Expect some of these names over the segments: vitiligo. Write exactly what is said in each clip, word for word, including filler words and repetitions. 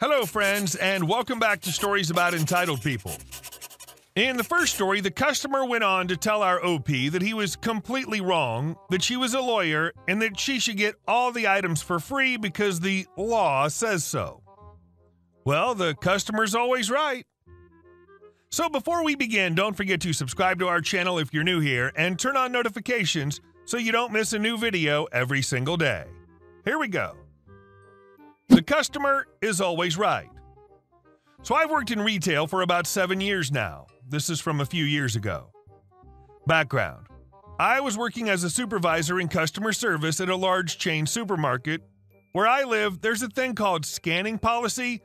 Hello, friends, and welcome back to Stories About Entitled People. In the first story, the customer went on to tell our O P that he was completely wrong, that she was a lawyer, and that she should get all the items for free because the law says so. Well, the customer's always right. So before we begin, don't forget to subscribe to our channel if you're new here and turn on notifications so you don't miss a new video every single day. Here we go. The customer is always right. So I've worked in retail for about seven years now. This is from a few years ago. Background: I was working as a supervisor in customer service at a large chain supermarket. Where I live, there's a thing called scanning policy.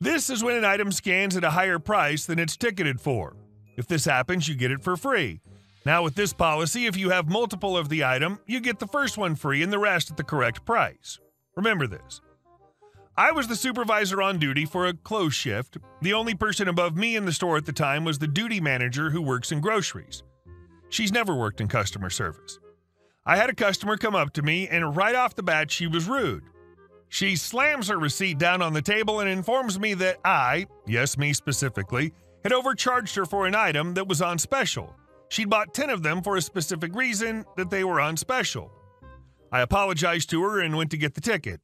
This is when an item scans at a higher price than it's ticketed for. If this happens, you get it for free. Now with this policy, if you have multiple of the item, you get the first one free and the rest at the correct price. Remember this. I was the supervisor on duty for a close shift. The only person above me in the store at the time was the duty manager who works in groceries. She's never worked in customer service. I had a customer come up to me, and right off the bat, she was rude. She slams her receipt down on the table and informs me that I, yes, me specifically, had overcharged her for an item that was on special. She'd bought ten of them for a specific reason that they were on special. I apologized to her and went to get the ticket.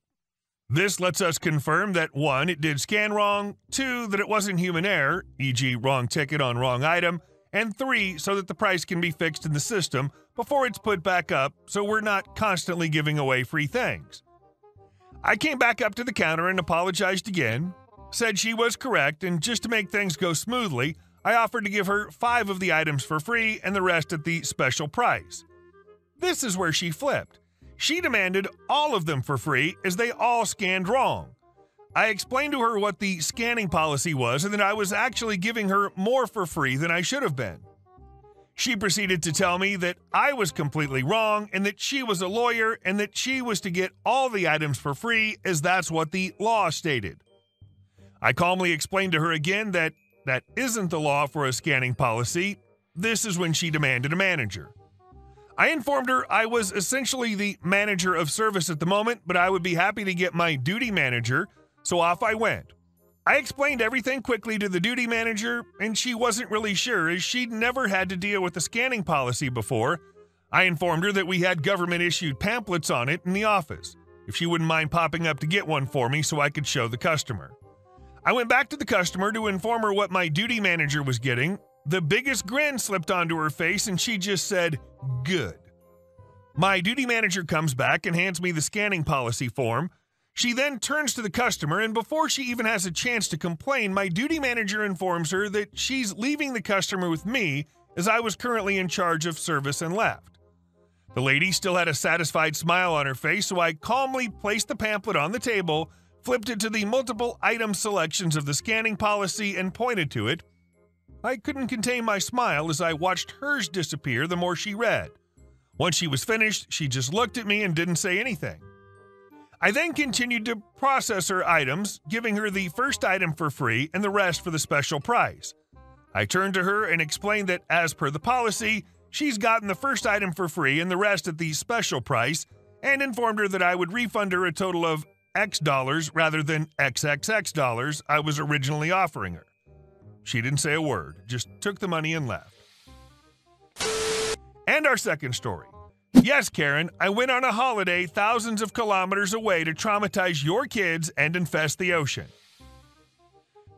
This lets us confirm that one, it did scan wrong, two, that it wasn't human error, for example wrong ticket on wrong item, and three, so that the price can be fixed in the system before it's put back up so we're not constantly giving away free things. I came back up to the counter and apologized again, said she was correct, and just to make things go smoothly, I offered to give her five of the items for free and the rest at the special price. This is where she flipped. She demanded all of them for free as they all scanned wrong. I explained to her what the scanning policy was and that I was actually giving her more for free than I should have been. She proceeded to tell me that I was completely wrong and that she was a lawyer and that she was to get all the items for free as that's what the law stated. I calmly explained to her again that that isn't the law for a scanning policy. This is when she demanded a manager. I informed her I was essentially the manager of service at the moment, but I would be happy to get my duty manager, so off I went. I explained everything quickly to the duty manager, and she wasn't really sure as she'd never had to deal with the scanning policy before. I informed her that we had government-issued pamphlets on it in the office, if she wouldn't mind popping up to get one for me so I could show the customer. I went back to the customer to inform her what my duty manager was getting. The biggest grin slipped onto her face and she just said, "Good." My duty manager comes back and hands me the scanning policy form. She then turns to the customer, and before she even has a chance to complain, my duty manager informs her that she's leaving the customer with me as I was currently in charge of service and left. The lady still had a satisfied smile on her face, so I calmly placed the pamphlet on the table, flipped it to the multiple item selections of the scanning policy, and pointed to it. I couldn't contain my smile as I watched hers disappear the more she read. Once she was finished, she just looked at me and didn't say anything. I then continued to process her items, giving her the first item for free and the rest for the special price. I turned to her and explained that as per the policy, she's gotten the first item for free and the rest at the special price, and informed her that I would refund her a total of X dollars rather than X X X dollars I was originally offering her. She didn't say a word, just took the money and left. And our second story. Yes, Karen, I went on a holiday thousands of kilometers away to traumatize your kids and infest the ocean.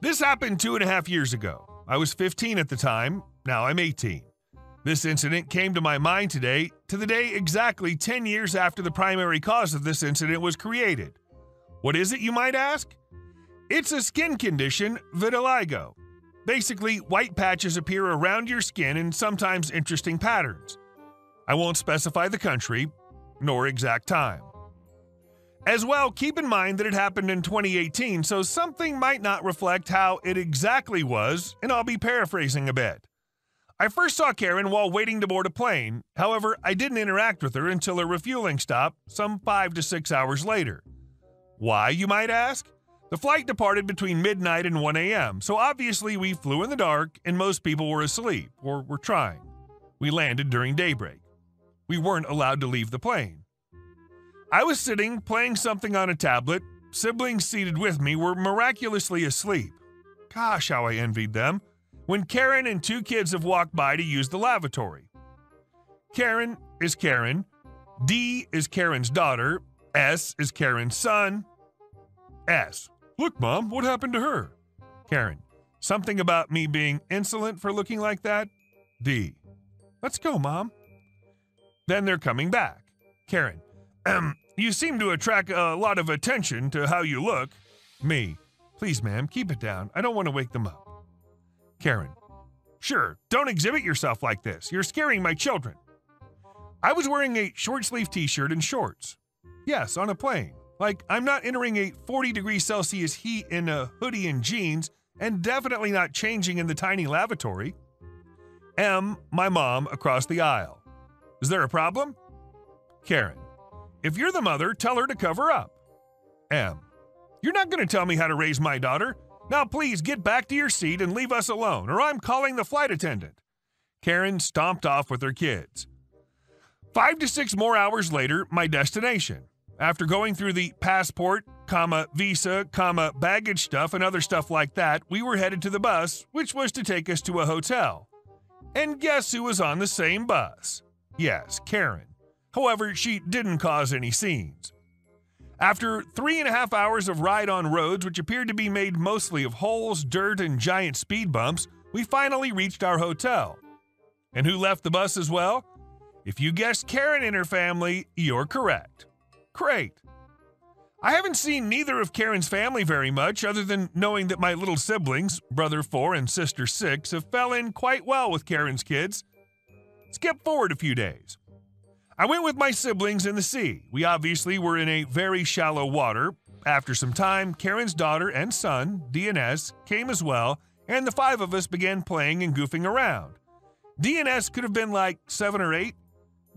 This happened two and a half years ago. I was fifteen at the time, now I'm eighteen. This incident came to my mind today, to the day exactly ten years after the primary cause of this incident was created. What is it, you might ask? It's a skin condition, vitiligo. Basically, white patches appear around your skin in sometimes interesting patterns. I won't specify the country, nor exact time. As well, keep in mind that it happened in twenty eighteen, so something might not reflect how it exactly was, and I'll be paraphrasing a bit. I first saw Karen while waiting to board a plane. However, I didn't interact with her until her refueling stop, some five to six hours later. Why, you might ask? The flight departed between midnight and one A M, so obviously we flew in the dark and most people were asleep, or were trying. We landed during daybreak. We weren't allowed to leave the plane. I was sitting, playing something on a tablet, Siblings seated with me were miraculously asleep. Gosh, how I envied them. When Karen and two kids have walked by to use the lavatory. Karen is Karen. D is Karen's daughter. S is Karen's son. S. Look, Mom, what happened to her? Karen. Something about me being insolent for looking like that? D. Let's go, Mom. Then they're coming back. Karen. Um, you seem to attract a lot of attention to how you look. Me. Please, ma'am, keep it down. I don't want to wake them up. Karen. Sure, don't exhibit yourself like this. You're scaring my children. I was wearing a short-sleeved t-shirt and shorts. Yes, on a plane. Like, I'm not entering a forty degrees Celsius heat in a hoodie and jeans, and definitely not changing in the tiny lavatory. M, my mom, across the aisle. Is there a problem? Karen. If you're the mother, tell her to cover up. M. You're not going to tell me how to raise my daughter. Now please get back to your seat and leave us alone, or I'm calling the flight attendant. Karen stomped off with her kids. Five to six more hours later, my destination. After going through the passport, comma, visa, comma, baggage stuff and other stuff like that, we were headed to the bus, which was to take us to a hotel. And guess who was on the same bus? Yes, Karen. However, she didn't cause any scenes. After three and a half hours of ride on roads which appeared to be made mostly of holes, dirt, and giant speed bumps, we finally reached our hotel. And who left the bus as well? If you guessed Karen and her family, you're correct. Great. I haven't seen neither of Karen's family very much, other than knowing that my little siblings, brother four and sister six, have fell in quite well with Karen's kids. Skip forward a few days. I went with my siblings in the sea. We obviously were in a very shallow water. After some time, Karen's daughter and son, D and S, came as well, and the five of us began playing and goofing around. D and S could have been like seven or eight.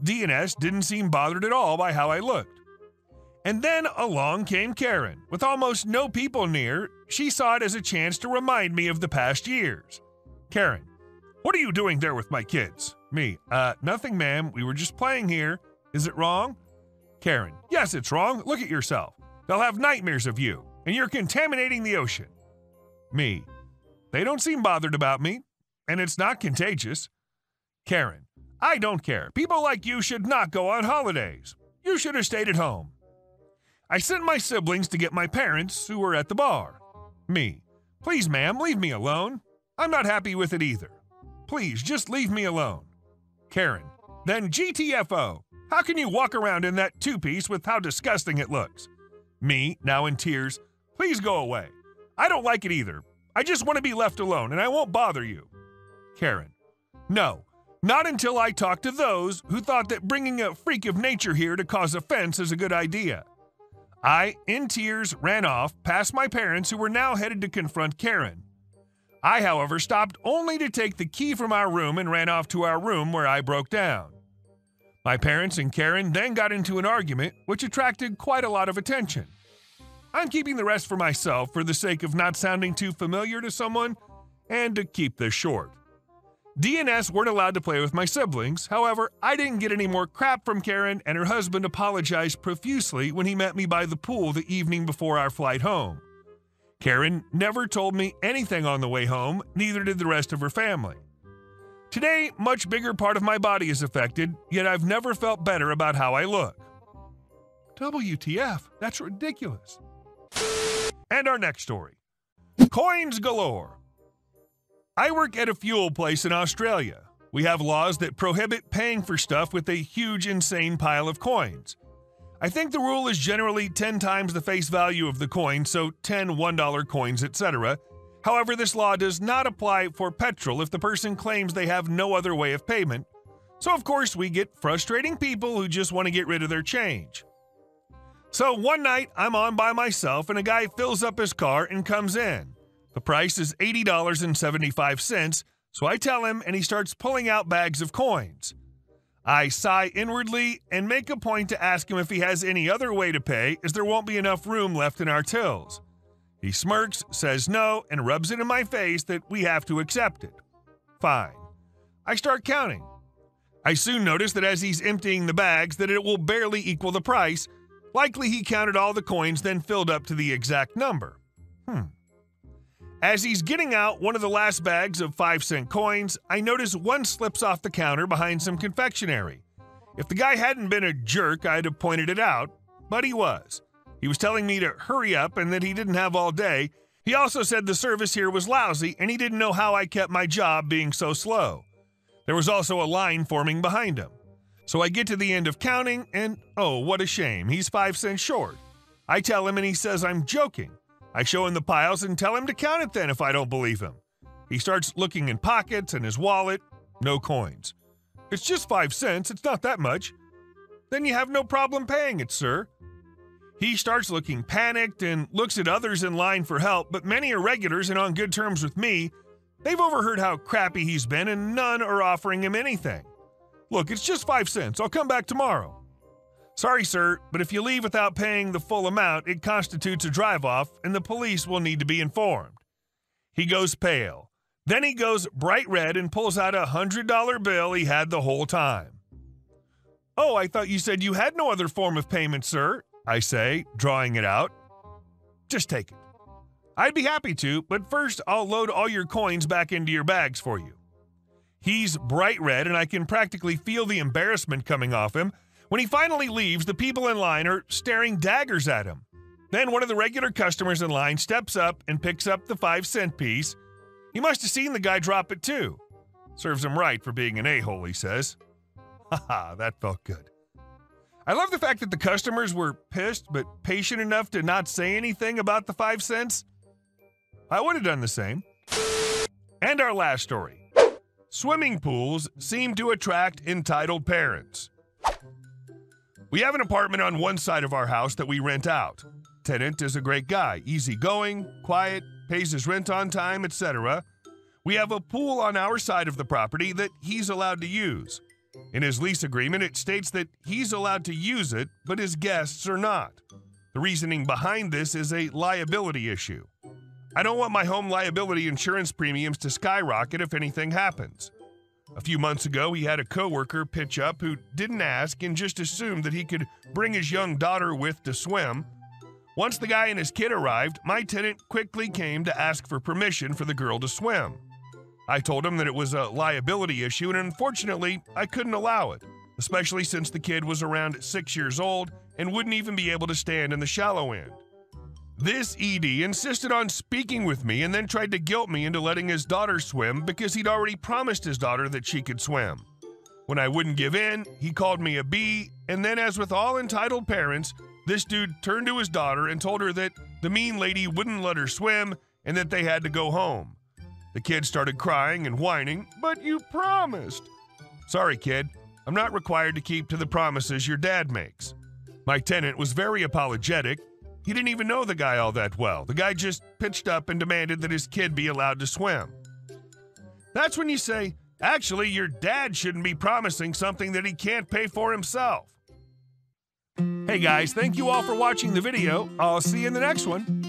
D and S didn't seem bothered at all by how I looked. And then along came Karen. With almost no people near, she saw it as a chance to remind me of the past years. Karen, what are you doing there with my kids? Me, uh, nothing, ma'am. We were just playing here. Is it wrong? Karen, yes, it's wrong. Look at yourself. They'll have nightmares of you, and you're contaminating the ocean. Me, they don't seem bothered about me, and it's not contagious. Karen, I don't care. People like you should not go on holidays. You should have stayed at home. I sent my siblings to get my parents, who were at the bar. Me, please, ma'am, leave me alone. I'm not happy with it either. Please, just leave me alone. Karen, then G T F O. How can you walk around in that two-piece with how disgusting it looks? Me, now in tears, please go away. I don't like it either. I just want to be left alone, and I won't bother you. Karen, no, not until I talk to those who thought that bringing a freak of nature here to cause offense is a good idea. I, in tears, ran off past my parents, who were now headed to confront Karen. I, however, stopped only to take the key from our room and ran off to our room, where I broke down. My parents and Karen then got into an argument, which attracted quite a lot of attention. I'm keeping the rest for myself for the sake of not sounding too familiar to someone and to keep this short. D and S weren't allowed to play with my siblings. However, I didn't get any more crap from Karen, and her husband apologized profusely when he met me by the pool the evening before our flight home. Karen never told me anything on the way home, neither did the rest of her family. Today, much bigger part of my body is affected, yet I've never felt better about how I look. W T F, that's ridiculous. And our next story. Coins galore. I work at a fuel place in Australia. We have laws that prohibit paying for stuff with a huge, insane pile of coins. I think the rule is generally ten times the face value of the coin, so ten one dollar coins, et cetera. However, this law does not apply for petrol if the person claims they have no other way of payment. So, of course, we get frustrating people who just want to get rid of their change. So, one night, I'm on by myself, and a guy fills up his car and comes in. The price is eighty dollars and seventy-five cents, so I tell him, and he starts pulling out bags of coins. I sigh inwardly and make a point to ask him if he has any other way to pay, as there won't be enough room left in our tills. He smirks, says no, and rubs it in my face that we have to accept it. Fine. I start counting. I soon notice that as he's emptying the bags that it will barely equal the price, Likely he counted all the coins, then filled up to the exact number. Hmm. As he's getting out one of the last bags of five-cent coins, I notice one slips off the counter behind some confectionery. If the guy hadn't been a jerk, I'd have pointed it out, but he was. He was telling me to hurry up and that he didn't have all day. He also said the service here was lousy and he didn't know how I kept my job being so slow. There was also a line forming behind him. So I get to the end of counting and, oh, what a shame, he's five cents short. I tell him and he says I'm joking. I show him the piles and tell him to count it then if I don't believe him. He starts looking in pockets and his wallet, no coins. It's just five cents, it's not that much. Then you have no problem paying it, sir. He starts looking panicked and looks at others in line for help, but many are regulars and on good terms with me. They've overheard how crappy he's been and none are offering him anything. Look, it's just five cents. I'll come back tomorrow. Sorry, sir, but if you leave without paying the full amount, it constitutes a drive-off, and the police will need to be informed. He goes pale. Then he goes bright red and pulls out a one hundred dollar bill he had the whole time. Oh, I thought you said you had no other form of payment, sir, I say, drawing it out. Just take it. I'd be happy to, but first I'll load all your coins back into your bags for you. He's bright red, and I can practically feel the embarrassment coming off him. When he finally leaves, the people in line are staring daggers at him. Then one of the regular customers in line steps up and picks up the five-cent piece. He must have seen the guy drop it too. Serves him right for being an a-hole, he says. Haha, that felt good. I love the fact that the customers were pissed but patient enough to not say anything about the five cents. I would have done the same. And our last story. Swimming pools seem to attract entitled parents. We have an apartment on one side of our house that we rent out. Tenant is a great guy, easygoing, quiet, pays his rent on time, et cetera. We have a pool on our side of the property that he's allowed to use. In his lease agreement, it states that he's allowed to use it, but his guests are not. The reasoning behind this is a liability issue. I don't want my home liability insurance premiums to skyrocket if anything happens. A few months ago, he had a coworker pitch up who didn't ask and just assumed that he could bring his young daughter with to swim. Once the guy and his kid arrived, my tenant quickly came to ask for permission for the girl to swim. I told him that it was a liability issue and unfortunately, I couldn't allow it, especially since the kid was around six years old and wouldn't even be able to stand in the shallow end. This E D insisted on speaking with me and then tried to guilt me into letting his daughter swim because he'd already promised his daughter that she could swim. When I wouldn't give in, he called me a B, and then as with all entitled parents, this dude turned to his daughter and told her that the mean lady wouldn't let her swim and that they had to go home. The kid started crying and whining, but you promised. Sorry, kid, I'm not required to keep to the promises your dad makes. My tenant was very apologetic. He didn't even know the guy all that well. The guy just pitched up and demanded that his kid be allowed to swim. That's when you say, actually, your dad shouldn't be promising something that he can't pay for himself. Hey guys, thank you all for watching the video. I'll see you in the next one.